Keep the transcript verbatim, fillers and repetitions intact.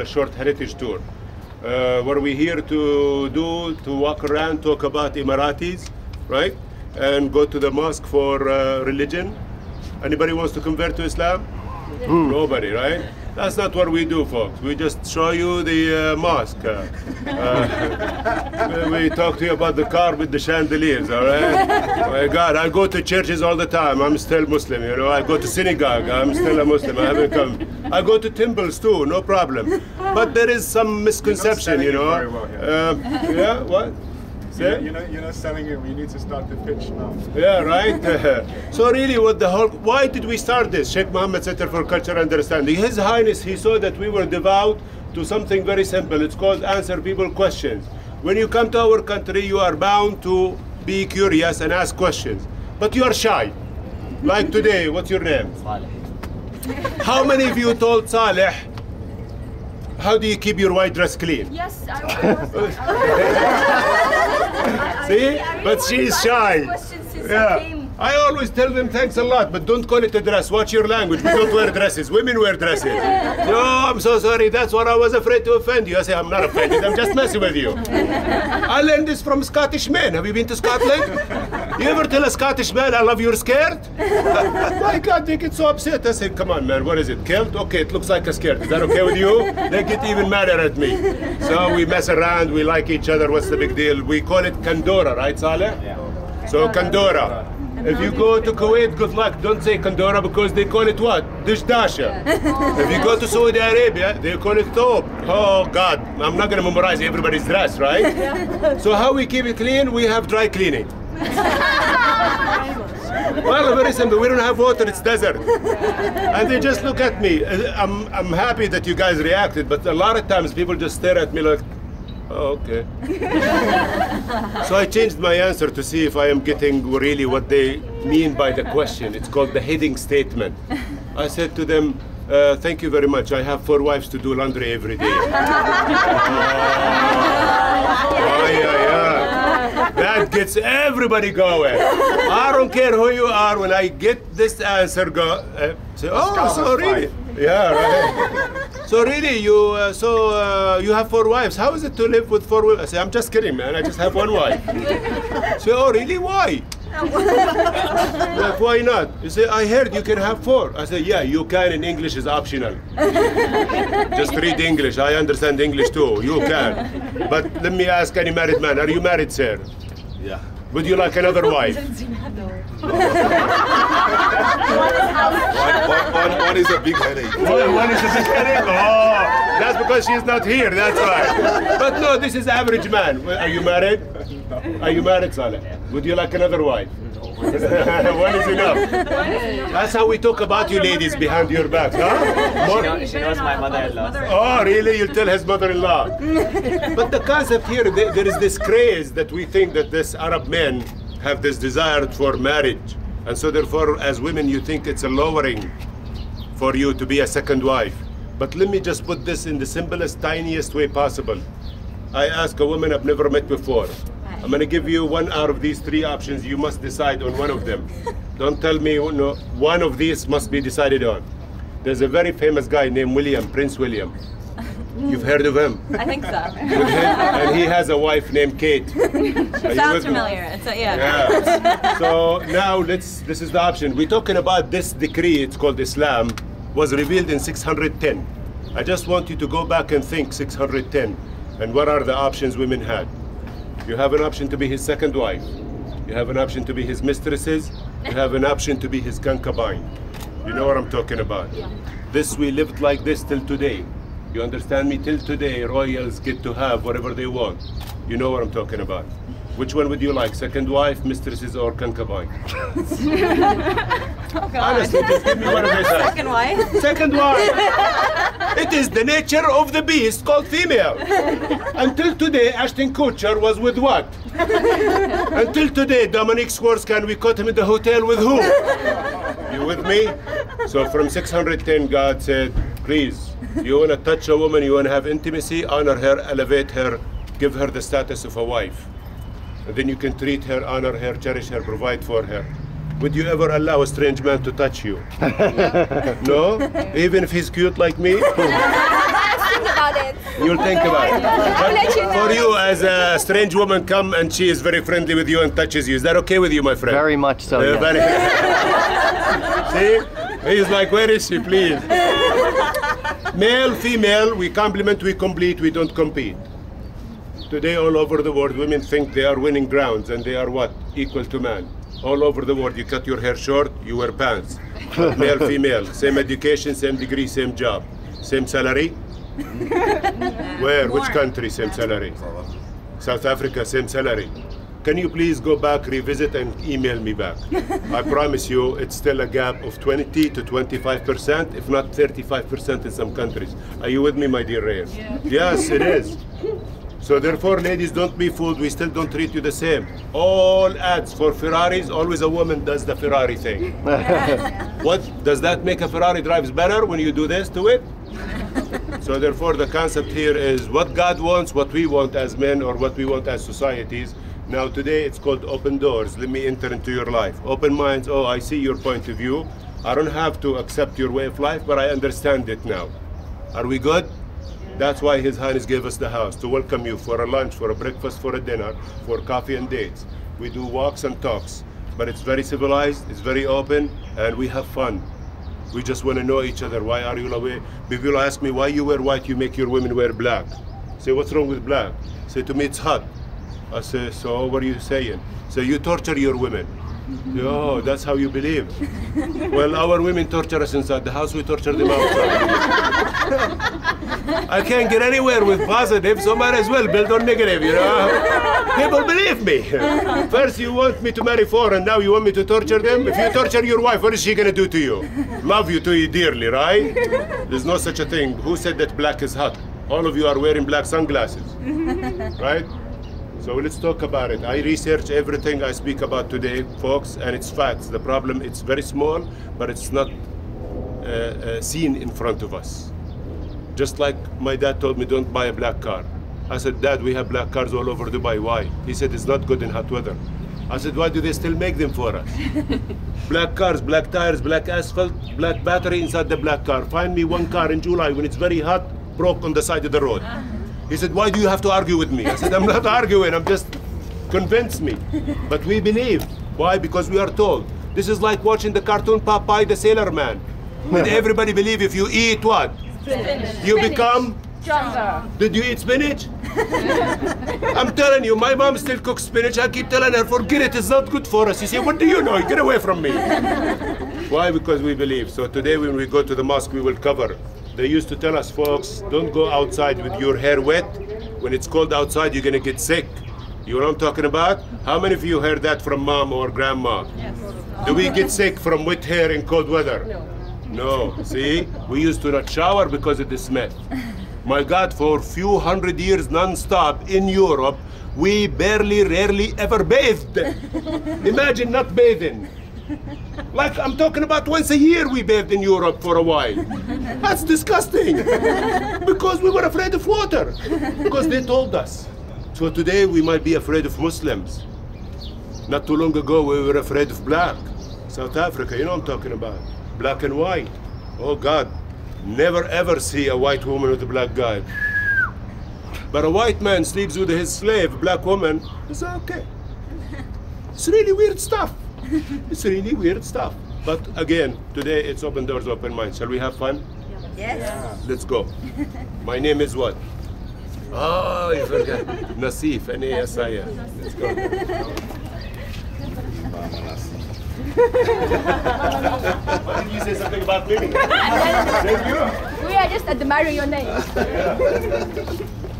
A short heritage tour uh, what we're here to do to walk around, talk about Emiratis, right, and go to the mosque for uh, religion. Anybody wants to convert to Islam? Yeah. Mm. Nobody, right? That's not what we do, folks. We just show you the uh, mosque. Uh, uh, we talk to you about the car with the chandeliers, all right? Oh my God, I go to churches all the time. I'm still Muslim, you know. I go to synagogue. I'm still a Muslim. I haven't come. I go to temples too, no problem. But there is some misconception, you know. Very well, yeah. Uh, yeah, what? Say? You're not, you're not selling it. We need to start the pitch now. Yeah, right. So really, what the whole? Why did we start this? Sheikh Mohammed Center for Cultural Understanding. His Highness, he saw that we were devout to something very simple. It's called answer people's questions. When you come to our country, you are bound to be curious and ask questions. But you are shy. Like today, what's your name? Saleh. How many of you told Saleh, how do you keep your white dress clean? Yes, I was. See? I, I really but she's shy. Yeah. I, I always tell them thanks a lot, but don't call it a dress. Watch your language. We don't wear dresses. Women wear dresses. No, I'm so sorry. That's what I was afraid to offend you. I say, I'm not offended. I'm just messing with you. I learned this from Scottish men. Have you been to Scotland? You ever tell a Scottish man, I love your skirt? My God, they get so upset. I said, come on, man, what is it, kilt? Okay, it looks like a skirt. Is that okay with you? They get even madder at me. So we mess around, we like each other, what's the big deal? We call it Kandora, right, Saleh? Yeah. So Kandora. If you go to Kuwait, good luck. Don't say Kandora because they call it what? Dishdasha. If you go to Saudi Arabia, they call it Thob. Oh, God, I'm not going to memorize everybody's dress, right? So how we keep it clean? We have dry cleaning. Well, very simple. We don't have water, it's desert. And they just look at me. I'm, I'm happy that you guys reacted, but a lot of times people just stare at me like, oh, okay. So I changed my answer to see if I am getting really what they mean by the question. It's called the heading statement. I said to them, uh, thank you very much. I have four wives to do laundry every day. oh, oh, yeah, yeah. That gets everybody going. I don't care who you are. When I get this answer, go uh, say, "Oh, so really? Yeah, right. So really, you uh, so uh, you have four wives. How is it to live with four women?" I say, "I'm just kidding, man. I just have one wife." Say, "Oh, really? Why?" Like, why not? You say, I heard you can have four. I say, yeah, you can, and English is optional. Just read English. I understand English too. You can. But let me ask any married man, are you married, sir? Yeah. Would you like another wife? No. one, one, one, one is a big headache. One, one is a big headache? Oh, that's because she's not here, that's why. But no, this is average man. Are you married? Are you married, Saleh? Would you like another wife? One is enough. That's how we talk about you ladies behind your back, huh? More? She knows, she knows my mother-in-law. Oh, really? You'll tell his mother-in-law. But the concept here, there is this craze that we think that this Arab men have this desire for marriage. And so therefore, as women, you think it's a lowering for you to be a second wife. But let me just put this in the simplest, tiniest way possible. I ask a woman I've never met before. I'm going to give you one out of these three options. You must decide on one of them. Don't tell me, no, one of these must be decided on. There's a very famous guy named William, Prince William. You've heard of him? I think so. And he has a wife named Kate. Sounds familiar. It's a, yeah. yeah. So now let's, this is the option. We're talking about this decree, it's called Islam, was revealed in six hundred ten. I just want you to go back and think six hundred ten. And what are the options women had? You have an option to be his second wife. You have an option to be his mistresses. You have an option to be his concubine. You know what I'm talking about. Yeah. This, we lived like this till today. You understand me? Till today, royals get to have whatever they want. You know what I'm talking about. Which one would you like? Second wife, mistresses, or concubine? Oh, honestly, just give me one of these. Second wife. Second wife. It is the nature of the beast called female. Until today, Ashton Kutcher was with what? Until today, Dominique Swartz, can we caught him in the hotel with who? You with me? So from six hundred ten, God said, please, you want to touch a woman, you want to have intimacy, honor her, elevate her, give her the status of a wife. And then you can treat her, honor her, cherish her, provide for her. Would you ever allow a strange man to touch you? No? Even if he's cute like me? Think about You'll think about it. I'll let you know. For you, as a strange woman come and she is very friendly with you and touches you, is that okay with you, my friend? Very much so. Uh, yeah. Very. See? He's like, where is she, please? Male, female, we complement, we complete, we don't compete. Today, all over the world, women think they are winning grounds, and they are what? Equal to man. All over the world, you cut your hair short, you wear pants. But male, female, same education, same degree, same job. Same salary? Where? More. Which country? Same salary? South Africa, same salary. Can you please go back, revisit, and email me back? I promise you, it's still a gap of twenty to twenty-five percent, if not thirty-five percent in some countries. Are you with me, my dear Reyes? Yeah. Yes, it is. So therefore, ladies, don't be fooled. We still don't treat you the same. All ads for Ferraris, always a woman does the Ferrari thing. What? Does that make a Ferrari drives better when you do this to it? So therefore, the concept here is what God wants, what we want as men, or what we want as societies. Now today, it's called open doors. Let me enter into your life. Open minds, oh, I see your point of view. I don't have to accept your way of life, but I understand it now. Are we good? That's why His Highness gave us the house, to welcome you for a lunch, for a breakfast, for a dinner, for coffee and dates. We do walks and talks, but it's very civilized, it's very open, and we have fun. We just want to know each other. Why are you away? People ask me, why you wear white, you make your women wear black. Say, what's wrong with black? Say, to me, it's hot. I say, so what are you saying? Say, you torture your women. Yo, that's how you believe. Well, our women torture us inside the house, we torture them outside. I can't get anywhere with positive, so might as well build on negative, you know? People believe me. First you want me to marry four, and now you want me to torture them? If you torture your wife, what is she gonna do to you? Love you to you dearly, right? There's no such a thing. Who said that black is hot? All of you are wearing black sunglasses, right? So let's talk about it. I research everything I speak about today, folks, and it's facts. The problem, it's very small, but it's not uh, uh, seen in front of us. Just like my dad told me, don't buy a black car. I said, Dad, we have black cars all over Dubai, why? He said, it's not good in hot weather. I said, why do they still make them for us? Black cars, black tires, black asphalt, black battery inside the black car. Find me one car in July when it's very hot, broke on the side of the road. He said, why do you have to argue with me? I said, I'm not arguing, I'm just, convince me. But we believe. Why? Because we are told. This is like watching the cartoon Popeye the Sailor Man. Did everybody believe if you eat what? Spinach. You spinach. Become? Stronger. Did you eat spinach? I'm telling you, my mom still cooks spinach. I keep telling her, forget it, it's not good for us. You say, what do you know? Get away from me. Why? Because we believe. So today when we go to the mosque, we will cover. They used to tell us, folks, don't go outside with your hair wet. When it's cold outside, you're gonna get sick. You know what I'm talking about? How many of you heard that from mom or grandma? Yes. Do we get sick from wet hair in cold weather? No. No, see? We used to not shower because of the smell. My God, for a few hundred years non-stop in Europe, we barely, rarely ever bathed. Imagine not bathing. Like I'm talking about once a year we bathed in Europe for a while. That's disgusting. Because we were afraid of water. Because they told us. So today we might be afraid of Muslims. Not too long ago we were afraid of black. South Africa, you know what I'm talking about. Black and white. Oh God. Never ever see a white woman with a black guy. But a white man sleeps with his slave, black woman, it's okay. It's really weird stuff. It's really weird stuff. But again, today it's open doors, open mind. Shall we have fun? Yes. Yeah. Let's go. My name is what? Oh, you forgot. Nasif, N A S I F. Let's go. Why didn't you say something about me? Thank you. We are just admiring your name. Yeah.